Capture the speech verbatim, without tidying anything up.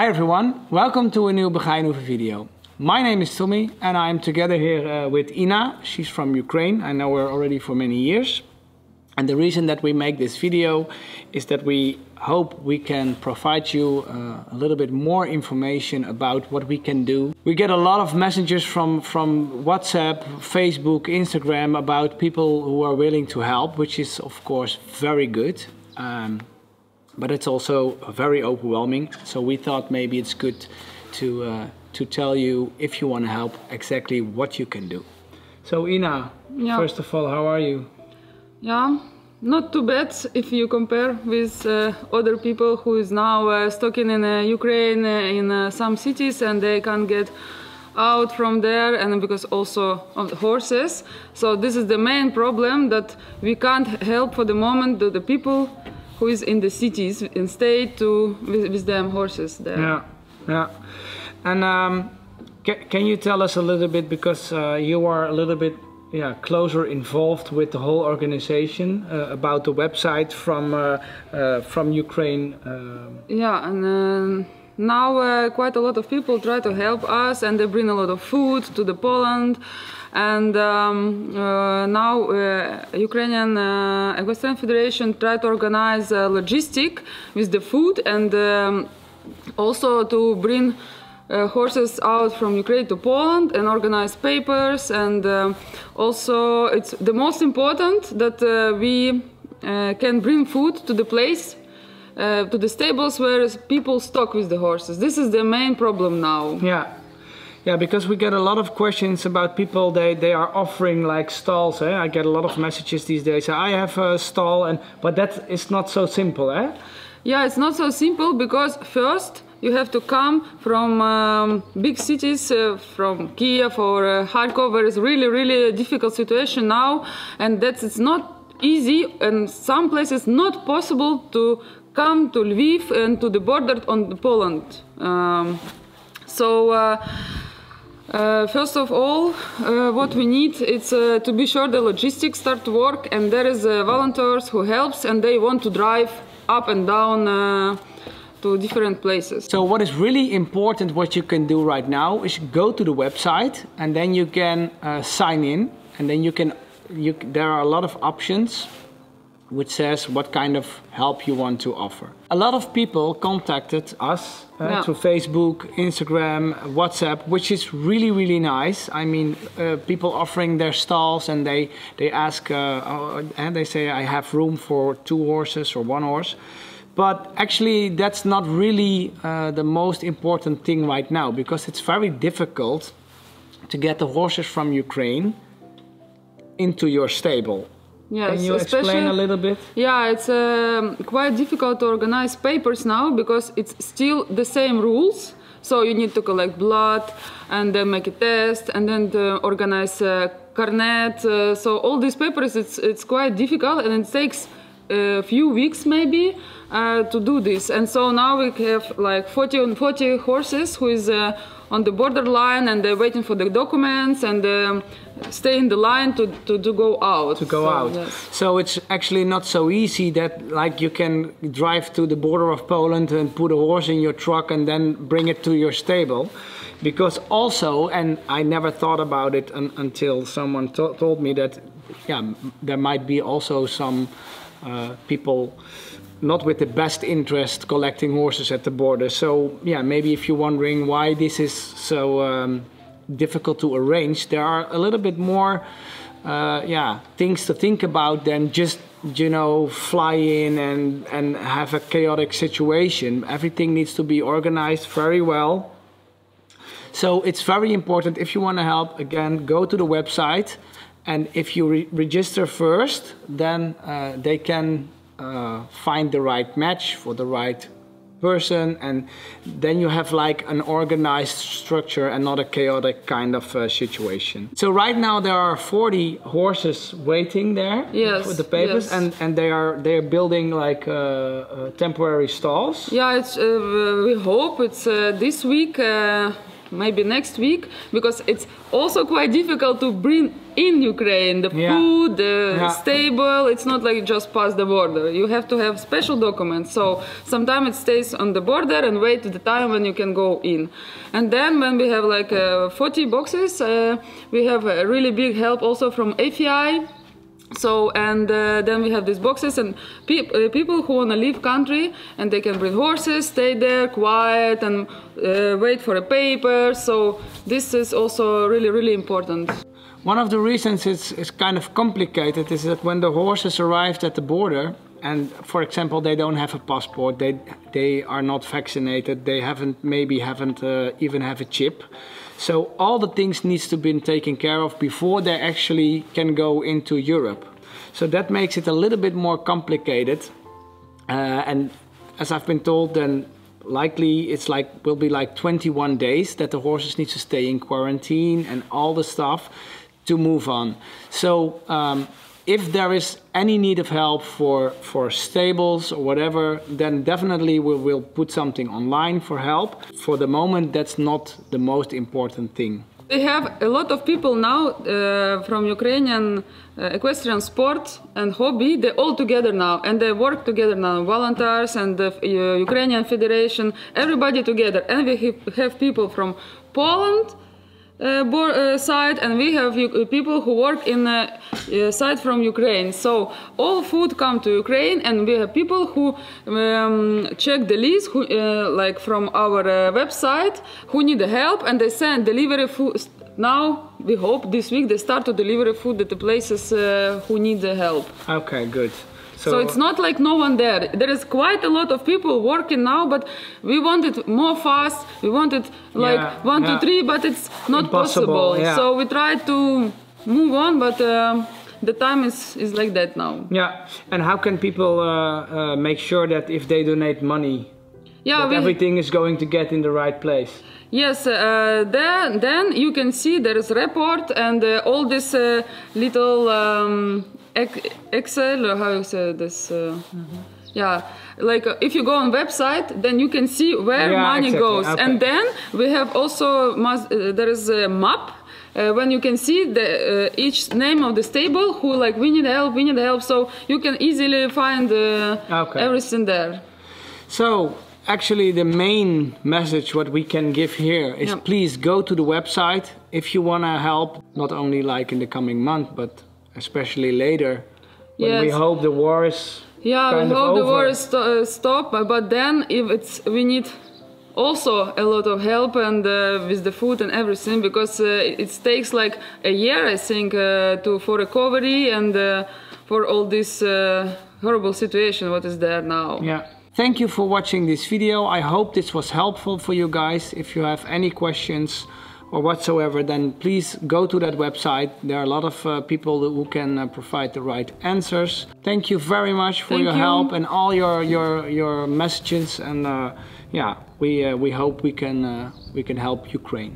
Hi everyone, welcome to a new Begijnhoeve video. My name is Tommy and I'm together here uh, with Ina. She's from Ukraine. I know her already for many years. And the reason that we make this video is that we hope we can provide you uh, a little bit more information about what we can do. We get a lot of messages from, from WhatsApp, Facebook, Instagram about people who are willing to help, which is of course very good. Um, but it's also very overwhelming. So we thought maybe it's good to, uh, to tell you, if you want to help, exactly what you can do. So Ina, yeah. First of all, how are you? Yeah, not too bad if you compare with uh, other people who is now uh, stuck in uh, Ukraine, uh, in uh, some cities, and they can't get out from there, and because also of the horses. So this is the main problem, that we can't help for the moment to the people who is in the cities and stay to, with, with them horses there. Yeah, yeah. And um, ca can you tell us a little bit, because uh, you are a little bit yeah, closer involved with the whole organization, uh, about the website from, uh, uh, from Ukraine? Uh... Yeah, and uh, now uh, quite a lot of people try to help us, and they bring a lot of food to the Poland. And um, uh, now uh, Ukrainian uh, Equestrian Federation try to organize uh, logistic with the food, and um, also to bring uh, horses out from Ukraine to Poland, and organize papers. And uh, also it's the most important that uh, we uh, can bring food to the place, uh, to the stables where people stock with the horses. This is the main problem now. Yeah. Yeah, because we get a lot of questions about people, they, they are offering like stalls. Eh? I get a lot of messages these days, I have a stall, and but that is not so simple. Eh? Yeah, it's not so simple, because first you have to come from um, big cities, uh, from Kiev or uh, Kharkov, where it's really, really a difficult situation now, and that's it's not easy, and some places not possible to come to Lviv and to the border on Poland. Um, so. Uh, Uh, first of all, uh, what we need is uh, to be sure the logistics start to work, and there is uh, volunteers who helps, and they want to drive up and down uh, to different places. So what is really important, what you can do right now, is go to the website, and then you can uh, sign in, and then you can, you, there are a lot of options which says what kind of help you want to offer. A lot of people contacted us uh, yeah. through Facebook, Instagram, WhatsApp, which is really, really nice. I mean, uh, people offering their stalls, and they, they ask, uh, uh, and they say, I have room for two horses or one horse. But actually, that's not really uh, the most important thing right now, because it's very difficult to get the horses from Ukraine into your stable. Yes, can you explain a little bit? Yeah, it's um, quite difficult to organize papers now, because it's still the same rules. So you need to collect blood, and then make a test, and then to organize a carnet. Uh, so all these papers, it's, it's quite difficult, and it takes a few weeks maybe uh, to do this. And so now we have like forty, forty horses who is uh, on the borderline, and they're waiting for the documents, and um, stay in the line to, to, to go out. To go so, out. Yes. So it's actually not so easy that like you can drive to the border of Poland and put a horse in your truck and then bring it to your stable. Because also, and I never thought about it un until someone to told me that, yeah, there might be also some uh, people not with the best interest collecting horses at the border. So yeah, maybe if you're wondering why this is so um, difficult to arrange, there are a little bit more uh, yeah, things to think about than just, you know, fly in and, and have a chaotic situation. Everything needs to be organized very well. So it's very important, if you want to help, again, go to the website, and if you re register first, then uh, they can Uh, find the right match for the right person, and then you have like an organized structure and not a chaotic kind of uh, situation. So right now there are forty horses waiting there, yes, for the papers, yes. and and they are they are building like uh, uh, temporary stalls. Yeah, it's, uh, we hope it's uh, this week. Uh, maybe next week, because it's also quite difficult to bring in Ukraine the yeah. food, the yeah. stable. It's not like just pass the border. You have to have special documents. So sometimes it stays on the border and wait to the time when you can go in. And then when we have like uh, forty boxes, uh, we have a really big help also from F E I. So and uh, then we have these boxes and pe uh, people who want to leave country, and they can bring horses, stay there quiet and uh, wait for a paper. So this is also really, really important. One of the reasons it's, it's kind of complicated is that when the horses arrived at the border, and for example they don't have a passport, they they are not vaccinated, they haven't maybe haven't uh, even have a chip. So all the things needs to be taken care of before they actually can go into Europe. So that makes it a little bit more complicated. Uh, and as I've been told, then likely it's like will be like twenty-one days that the horses need to stay in quarantine and all the stuff to move on. So um, if there is any need of help for for stables or whatever, then definitely we will put something online for help. For the moment, that's not the most important thing. We have a lot of people now uh, from Ukrainian uh, equestrian sport and hobby. They're all together now, and they work together now. Volunteers and the uh, Ukrainian Federation, everybody together. And we have people from Poland, Uh, board, uh, side, and we have uh, people who work in uh, uh, side from Ukraine. So all food come to Ukraine, and we have people who um, check the list, who, uh, like from our uh, website, who need help, and they send delivery food. Now we hope this week they start to deliver food at the places uh, who need the help. Okay, good. So, so it's not like no one there. There is quite a lot of people working now, but we want it more fast. We want it like yeah, one, yeah. two, three, but it's not Impossible, possible. Yeah. So we try to move on, but um, the time is, is like that now. Yeah, and how can people uh, uh, make sure that if they donate money, yeah, that we, everything is going to get in the right place? Yes, uh, then, then you can see there is report and uh, all this uh, little... Um, Excel, or how you say this? Uh, mm-hmm. Yeah, like uh, if you go on website, then you can see where yeah, money exactly. goes, okay. And then we have also must, uh, there is a map uh, when you can see the uh, each name of the stable who like we need help, we need help, so you can easily find uh, okay. everything there. So. Actually, the main message what we can give here is yeah. please go to the website if you want to help, not only like in the coming month, but especially later, when yes. we hope the war is yeah, kind we hope over. the war is st uh, stop. But then, if it's we need also a lot of help and uh, with the food and everything, because uh, it takes like a year, I think, uh, to for recovery and uh, for all this uh, horrible situation what is there now. Yeah. Thank you for watching this video. I hope this was helpful for you guys. If you have any questions or whatsoever, then please go to that website. There are a lot of uh, people who can uh, provide the right answers. Thank you very much for Thank your you. help and all your your your messages. And uh, yeah, we uh, we hope we can uh, we can help Ukraine.